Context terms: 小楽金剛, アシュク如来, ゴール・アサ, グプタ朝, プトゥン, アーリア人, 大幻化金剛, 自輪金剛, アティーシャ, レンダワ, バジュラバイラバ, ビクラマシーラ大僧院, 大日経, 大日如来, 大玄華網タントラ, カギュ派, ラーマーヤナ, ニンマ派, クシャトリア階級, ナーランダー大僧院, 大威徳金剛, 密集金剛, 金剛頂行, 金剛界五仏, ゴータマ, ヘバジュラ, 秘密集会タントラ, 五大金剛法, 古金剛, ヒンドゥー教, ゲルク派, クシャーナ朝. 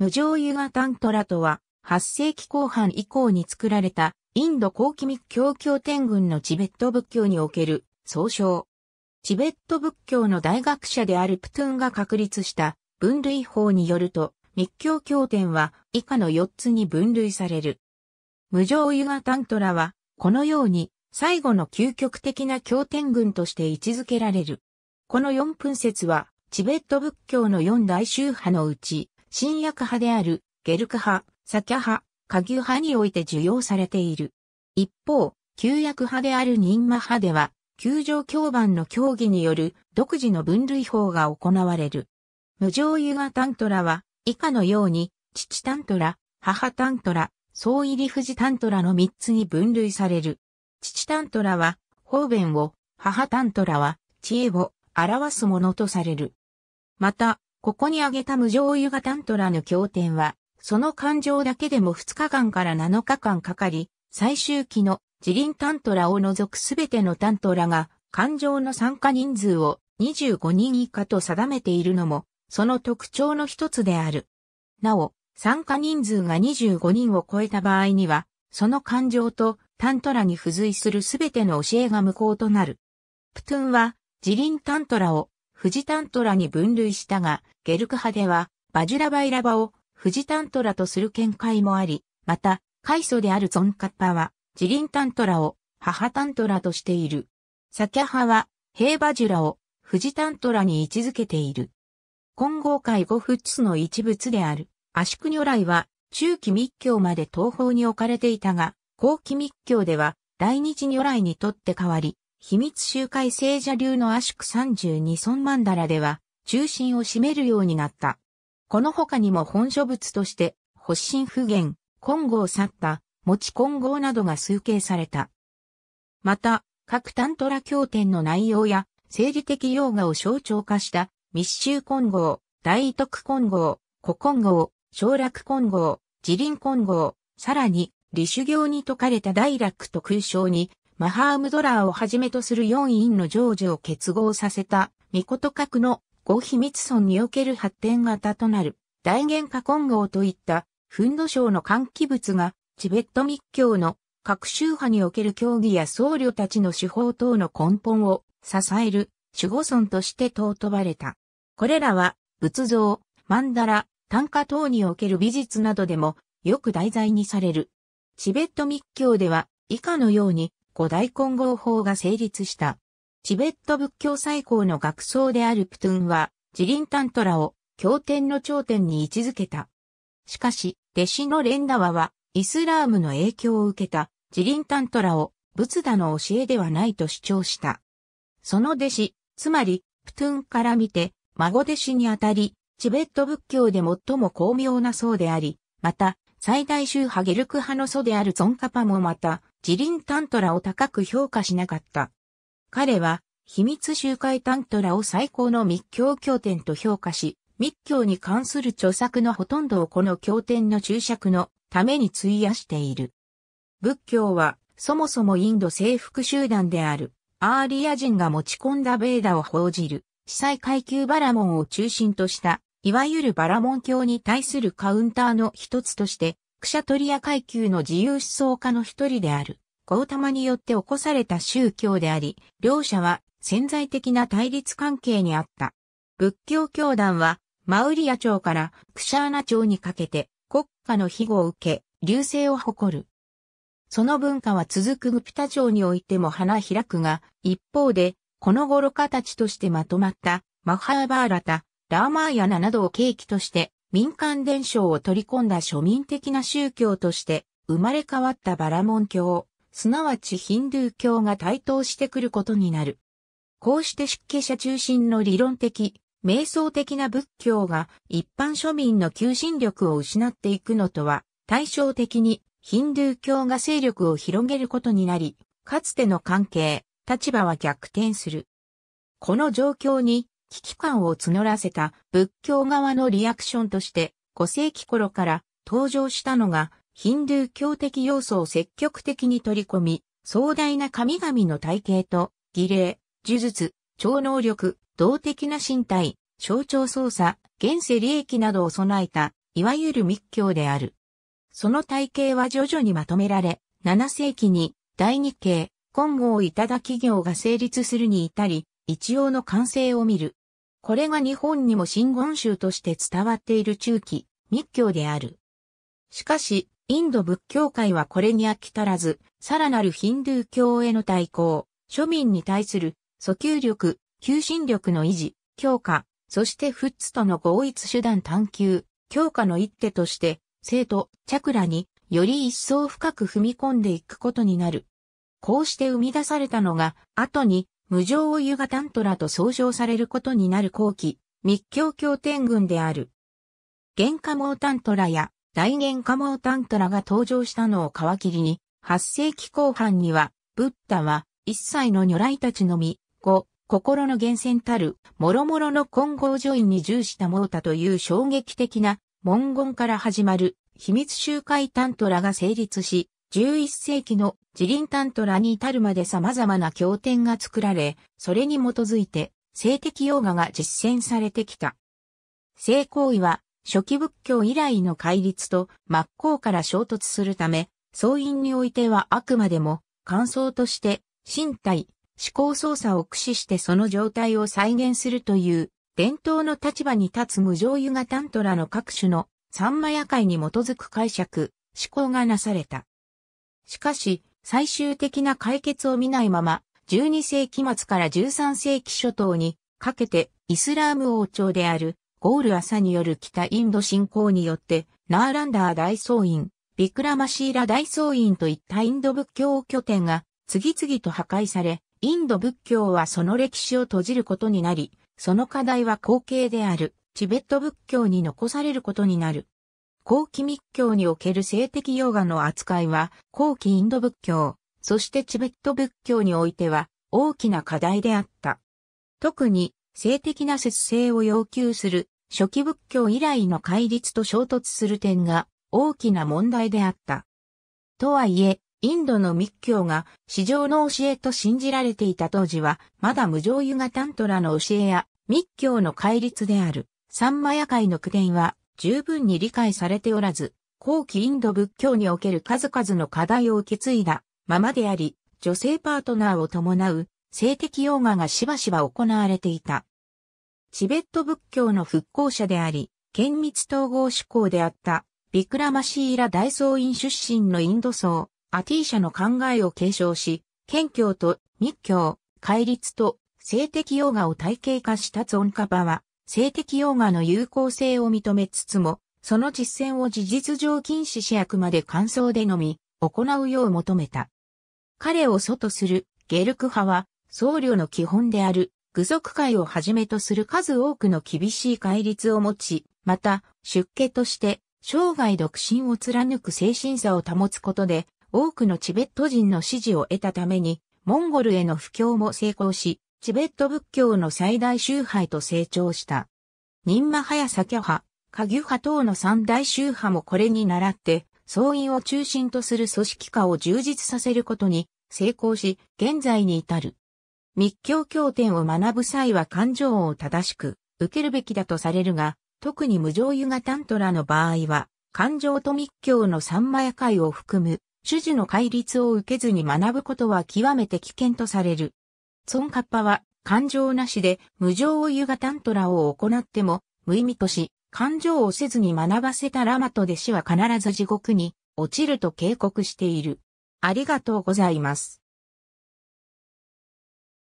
無常ユガタントラとは、8世紀後半以降に作られた、インド後期密教経典群のチベット仏教における総称。チベット仏教の大学者であるプトゥンが確立した分類法によると、密教経典は以下の4つに分類される。無常ユガタントラは、このように最後の究極的な経典群として位置づけられる。この4分節は、チベット仏教の4大宗派のうち、新薬派であるゲルク派、サキャ派、カギュ派において受用されている。一方、旧薬派であるニンマ派では、九条経板の教義による独自の分類法が行われる。無常ユガタントラは、以下のように、父タントラ、母タントラ、総入り富士タントラの3つに分類される。父タントラは、方便を、母タントラは、知恵を表すものとされる。また、ここに挙げた無常ユガタントラの経典は、その勘定だけでも2日間から7日間かかり、最終期の自輪タントラを除くすべてのタントラが、勘定の参加人数を25人以下と定めているのも、その特徴の一つである。なお、参加人数が25人を超えた場合には、その勘定とタントラに付随するすべての教えが無効となる。プトゥンは、自輪タントラを、富士タントラに分類したが、ゲルク派では、バジュラバイラバを富士タントラとする見解もあり、また、開祖であるツォンカッパは、自輪タントラを母タントラとしている。サキャ派は、ヘバジュラを富士タントラに位置づけている。金剛界五仏の一仏である、アシュク如来は、中期密教まで東方に置かれていたが、後期密教では、大日如来にとって代わり、秘密集会聖者流のアシュク32尊曼荼羅では中心を占めるようになった。この他にも本諸仏として、法身普賢、金剛サッタ、持金剛などが崇敬された。また、各タントラ経典の内容や、生理的用語を象徴化した、密集金剛、大威徳金剛、古金剛、小楽金剛、自輪金剛、さらに、利修行に説かれた大楽と空性に、マハームドラーをはじめとする4院の成就を結合させた、ミコト格の五秘密尊における発展型となる、大幻化金剛といった、憤怒性の喚起物が、チベット密教の各宗派における教義や僧侶たちの手法等の根本を支える、守護尊として尊ばれた。これらは、仏像、曼荼羅、短歌等における美術などでも、よく題材にされる。チベット密教では、以下のように、五大金剛法が成立した。チベット仏教最高の学僧であるプトゥンは、自輪タントラを経典の頂点に位置づけた。しかし、弟子のレンダワは、イスラームの影響を受けた自輪タントラを仏陀の教えではないと主張した。その弟子、つまり、プトゥンから見て、孫弟子にあたり、チベット仏教で最も巧妙な僧であり、また、最大宗派ゲルク派の祖であるツォンカパもまた、自輪タントラを高く評価しなかった。彼は、秘密集会タントラを最高の密教経典と評価し、密教に関する著作のほとんどをこの経典の注釈のために費やしている。仏教は、そもそもインド征服集団である、アーリア人が持ち込んだベーダを報じる、司祭階級バラモンを中心とした、いわゆるバラモン教に対するカウンターの一つとして、クシャトリア階級の自由思想家の一人である、ゴータマによって起こされた宗教であり、両者は潜在的な対立関係にあった。仏教教団は、マウリア朝からクシャーナ朝にかけて国家の庇護を受け、隆盛を誇る。その文化は続くグプタ朝においても花開くが、一方で、この頃形としてまとまった、マハーバーラタ、ラーマーヤナなどを契機として、民間伝承を取り込んだ庶民的な宗教として生まれ変わったバラモン教、すなわちヒンドゥー教が台頭してくることになる。こうして出家者中心の理論的、瞑想的な仏教が一般庶民の求心力を失っていくのとは対照的にヒンドゥー教が勢力を広げることになり、かつての関係、立場は逆転する。この状況に、危機感を募らせた仏教側のリアクションとして5世紀頃から登場したのがヒンドゥー教的要素を積極的に取り込み壮大な神々の体系と儀礼、呪術、超能力、動的な身体、象徴操作、現世利益などを備えたいわゆる密教である。その体系は徐々にまとめられ、7世紀に大日経、金剛頂行が成立するに至り、一応の完成を見る。これが日本にも真言宗として伝わっている中期、密教である。しかし、インド仏教界はこれに飽き足らず、さらなるヒンドゥー教への対抗、庶民に対する訴求力、求心力の維持、強化、そして仏との合一手段探求、強化の一手として、聖都、チャクラにより一層深く踏み込んでいくことになる。こうして生み出されたのが、後に、無常をユガタントラと総称されることになる後期、密教経典群である。玄華網タントラや大玄華網タントラが登場したのを皮切りに、8世紀後半には、ブッダは一切の如来たちのみ、5、心の源泉たる、諸々の金剛助因に従したモータという衝撃的な文言から始まる秘密集会タントラが成立し、11世紀の自輪タントラに至るまで様々な経典が作られ、それに基づいて性的ヨーガが実践されてきた。性行為は初期仏教以来の戒律と真っ向から衝突するため、僧院においてはあくまでも感想として身体、思考操作を駆使してその状態を再現するという伝統の立場に立つ無常ユガタントラの各種のサンマヤ界に基づく解釈、思考がなされた。しかし、最終的な解決を見ないまま、12世紀末から13世紀初頭にかけてイスラーム王朝であるゴール・アサによる北インド侵攻によって、ナーランダー大僧院、ビクラマシーラ大僧院といったインド仏教拠点が次々と破壊され、インド仏教はその歴史を閉じることになり、その課題は後継であるチベット仏教に残されることになる。後期密教における性的ヨガの扱いは、後期インド仏教、そしてチベット仏教においては、大きな課題であった。特に、性的な節制を要求する、初期仏教以来の戒律と衝突する点が、大きな問題であった。とはいえ、インドの密教が、至上の教えと信じられていた当時は、まだ無常ユガタントラの教えや、密教の戒律である、サンマヤ界の苦伝は、十分に理解されておらず、後期インド仏教における数々の課題を受け継いだままであり、女性パートナーを伴う性的ヨーガがしばしば行われていた。チベット仏教の復興者であり、顕密統合思考であった、ビクラマシーラ大僧院出身のインド僧、アティーシャの考えを継承し、顕教と密教、戒律と性的ヨーガを体系化したツォンカパは、性的ヨーガの有効性を認めつつも、その実践を事実上禁止しあくまで感想でのみ、行うよう求めた。彼を祖とするゲルク派は、僧侶の基本である具足戒をはじめとする数多くの厳しい戒律を持ち、また、出家として、生涯独身を貫く精神さを保つことで、多くのチベット人の支持を得たために、モンゴルへの布教も成功し、チベット仏教の最大宗派と成長した。ニンマ派やサキャ派、カギュ派等の三大宗派もこれに倣って、僧院を中心とする組織化を充実させることに成功し、現在に至る。密教経典を学ぶ際は感情を正しく受けるべきだとされるが、特に無常ユガタントラの場合は、感情と密教の三マヤ界を含む、種々の戒律を受けずに学ぶことは極めて危険とされる。ツォンカッパは感情なしで無常をユガタントラを行っても無意味とし、感情をせずに学ばせたラマと弟子は必ず地獄に落ちると警告している。ありがとうございます。